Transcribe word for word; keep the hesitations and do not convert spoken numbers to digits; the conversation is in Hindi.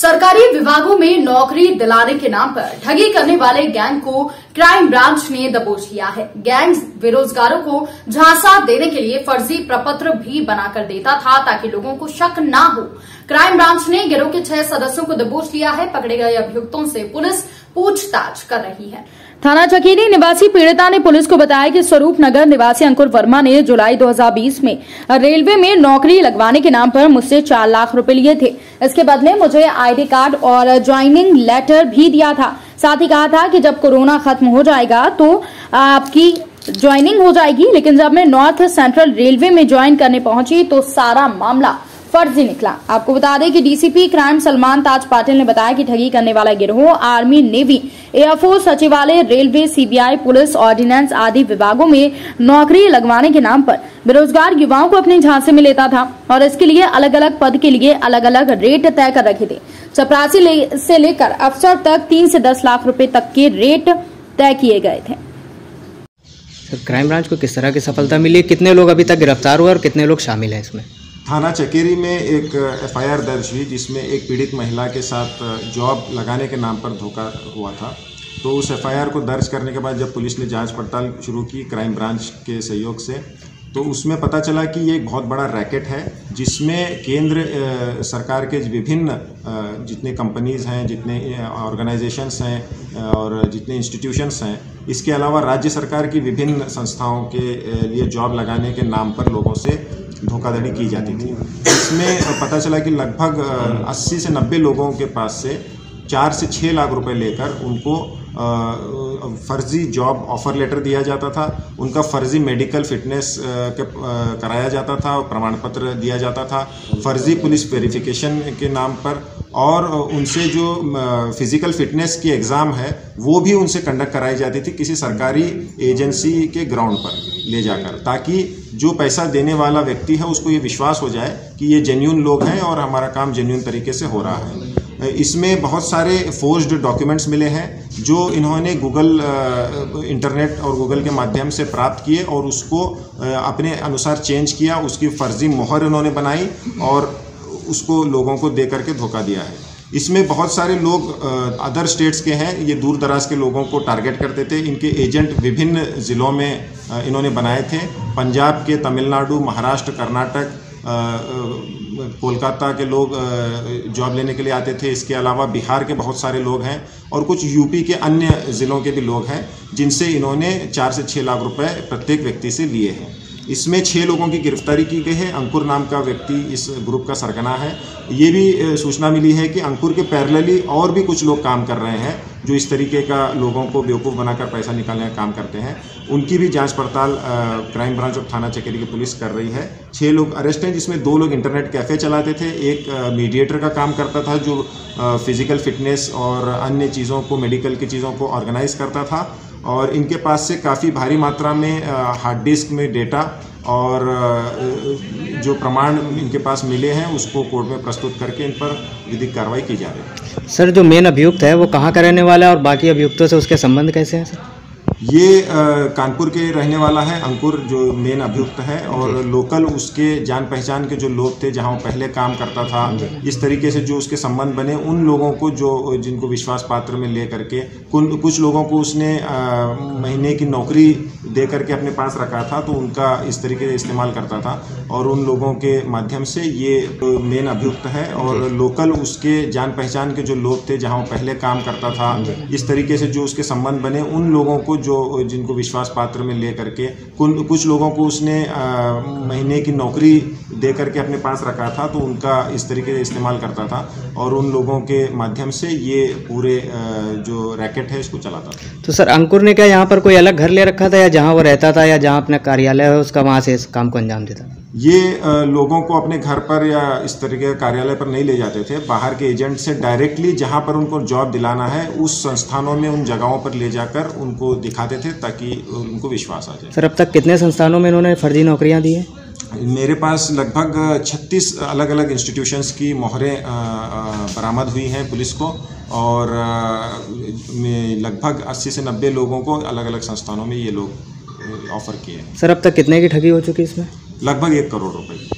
सरकारी विभागों में नौकरी दिलाने के नाम पर ठगी करने वाले गैंग को क्राइम ब्रांच ने दबोच लिया है। गैंग बेरोजगारों को झांसा देने के लिए फर्जी प्रपत्र भी बनाकर देता था ताकि लोगों को शक ना हो। क्राइम ब्रांच ने गिरोह के छह सदस्यों को दबोच लिया है। पकड़े गए अभियुक्तों से पुलिस पूछताछ कर रही है। थाना चकेरी निवासी पीड़िता ने पुलिस को बताया कि स्वरूप नगर निवासी अंकुर वर्मा ने जुलाई दो हज़ार बीस में रेलवे में नौकरी लगवाने के नाम पर मुझसे चार लाख रुपए लिए थे। इसके बदले मुझे आईडी कार्ड और ज्वाइनिंग लेटर भी दिया था। साथ ही कहा था कि जब कोरोना खत्म हो जाएगा तो आपकी ज्वाइनिंग हो जाएगी, लेकिन जब मैं नॉर्थ सेंट्रल रेलवे में ज्वाइन करने पहुंची तो सारा मामला फर्जी निकला। आपको बता दें कि डीसीपी क्राइम सलमान ताज पाटिल ने बताया कि ठगी करने वाला गिरोह आर्मी, नेवी, एयरफोर्स, सचिवालय, रेलवे, सीबीआई, पुलिस, ऑर्डिनेंस आदि विभागों में नौकरी लगवाने के नाम पर बेरोजगार युवाओं को अपने झांसे में लेता था और इसके लिए अलग अलग पद के लिए अलग अलग रेट तय कर रखे थे। चपरासी ले, से लेकर अफसर तक तीन से दस लाख रूपये तक के रेट तय किए गए थे। सर, क्राइम ब्रांच को किस तरह की सफलता मिली, कितने लोग अभी तक गिरफ्तार हुए और कितने लोग शामिल है इसमें? थाना चकेरी में एक एफ आई आर दर्ज हुई जिसमें एक पीड़ित महिला के साथ जॉब लगाने के नाम पर धोखा हुआ था। तो उस एफ आई आर को दर्ज करने के बाद जब पुलिस ने जांच पड़ताल शुरू की क्राइम ब्रांच के सहयोग से, तो उसमें पता चला कि ये एक बहुत बड़ा रैकेट है जिसमें केंद्र सरकार के विभिन्न जितने कंपनीज़ हैं, जितने ऑर्गेनाइजेशंस हैं और जितने इंस्टीट्यूशंस हैं, इसके अलावा राज्य सरकार की विभिन्न संस्थाओं के लिए जॉब लगाने के नाम पर लोगों से धोखाधड़ी की जाती थी। इसमें पता चला कि लगभग अस्सी से नब्बे लोगों के पास से चार से छः लाख रुपए लेकर उनको फर्जी जॉब ऑफर लेटर दिया जाता था, उनका फर्जी मेडिकल फिटनेस के कराया जाता था और प्रमाण पत्र दिया जाता था, फर्जी पुलिस वेरिफिकेशन के नाम पर, और उनसे जो फिज़िकल फिटनेस की एग्ज़ाम है वो भी उनसे कंडक्ट कराई जाती थी किसी सरकारी एजेंसी के ग्राउंड पर ले जाकर, ताकि जो पैसा देने वाला व्यक्ति है उसको ये विश्वास हो जाए कि ये जेन्युइन लोग हैं और हमारा काम जेन्युइन तरीके से हो रहा है। इसमें बहुत सारे फोर्ज्ड डॉक्यूमेंट्स मिले हैं जो इन्होंने गूगल इंटरनेट और गूगल के माध्यम से प्राप्त किए और उसको अपने अनुसार चेंज किया, उसकी फर्जी मोहर इन्होंने बनाई और उसको लोगों को दे करके धोखा दिया है। इसमें बहुत सारे लोग अदर स्टेट्स के हैं, ये दूर दराज के लोगों को टारगेट करते थे। इनके एजेंट विभिन्न ज़िलों में इन्होंने बनाए थे, पंजाब के, तमिलनाडु, महाराष्ट्र, कर्नाटक, कोलकाता के लोग जॉब लेने के लिए आते थे। इसके अलावा बिहार के बहुत सारे लोग हैं और कुछ यूपी के अन्य ज़िलों के भी लोग हैं जिनसे इन्होंने चार से छः लाख रुपये प्रत्येक व्यक्ति से लिए हैं। इसमें छः लोगों की गिरफ्तारी की गई है। अंकुर नाम का व्यक्ति इस ग्रुप का सरगना है। ये भी सूचना मिली है कि अंकुर के पैरेलली और भी कुछ लोग काम कर रहे हैं जो इस तरीके का लोगों को बेवकूफ़ बनाकर पैसा निकालने का काम करते हैं। उनकी भी जांच पड़ताल क्राइम ब्रांच और थाना चकेरी की पुलिस कर रही है। छः लोग अरेस्ट हैं जिसमें दो लोग इंटरनेट कैफ़े चलाते थे, एक मीडिएटर का काम करता था जो फिज़िकल फिटनेस और अन्य चीज़ों को, मेडिकल की चीज़ों को ऑर्गेनाइज करता था, और इनके पास से काफ़ी भारी मात्रा में हार्ड डिस्क में डेटा और जो प्रमाण इनके पास मिले हैं उसको कोर्ट में प्रस्तुत करके इन पर विधिक कार्रवाई की जा रही है। सर, जो मेन अभियुक्त है वो कहाँ का रहने वाला है और बाकी अभियुक्तों से उसके संबंध कैसे हैं सर? ये कानपुर के रहने वाला है अंकुर, जो मेन अभियुक्त है, और लोकल उसके जान पहचान के जो लोग थे जहाँ वो पहले काम करता था, इस तरीके से जो उसके संबंध बने उन लोगों को जो जिनको विश्वास पात्र में ले करके कुछ लोगों को उसने महीने की नौकरी दे करके अपने पास रखा था, तो उनका इस तरीके से इस्तेमाल करता था और उन लोगों के माध्यम से ये मेन अभियुक्त है। और लोकल उसके जान पहचान के जो लोग थे जहाँ वो पहले काम करता था, इस तरीके से जो उसके संबंध बने उन लोगों को जो जिनको विश्वास पात्र में ले करके कुछ लोगों को उसने महीने की नौकरी दे करके अपने पास रखा था, तो उनका इस तरीके से इस्तेमाल करता था और उन लोगों के माध्यम से ये पूरे जो रैकेट है इसको चलाता था। तो सर, अंकुर ने क्या यहाँ पर कोई अलग घर ले रखा था, या जहाँ वो रहता था या जहाँ अपना कार्यालय है उसका वहाँ से इस काम को अंजाम देता? ये लोगों को अपने घर पर या इस तरीके के कार्यालय पर नहीं ले जाते थे, बाहर के एजेंट से डायरेक्टली जहाँ पर उनको जॉब दिलाना है उस संस्थानों में, उन जगहों पर ले जाकर उनको दिखाते थे ताकि उनको विश्वास आ जाए। सर, अब तक कितने संस्थानों में इन्होंने फर्जी नौकरियाँ दी है? मेरे पास लगभग छत्तीस अलग अलग इंस्टीट्यूशंस की मोहरें बरामद हुई हैं पुलिस को, और लगभग अस्सी से नब्बे लोगों को अलग अलग संस्थानों में ये लोग ऑफर किए हैं। सर, अब तक कितने की ठगी हो चुकी है इसमें? लगभग एक करोड़ रुपए।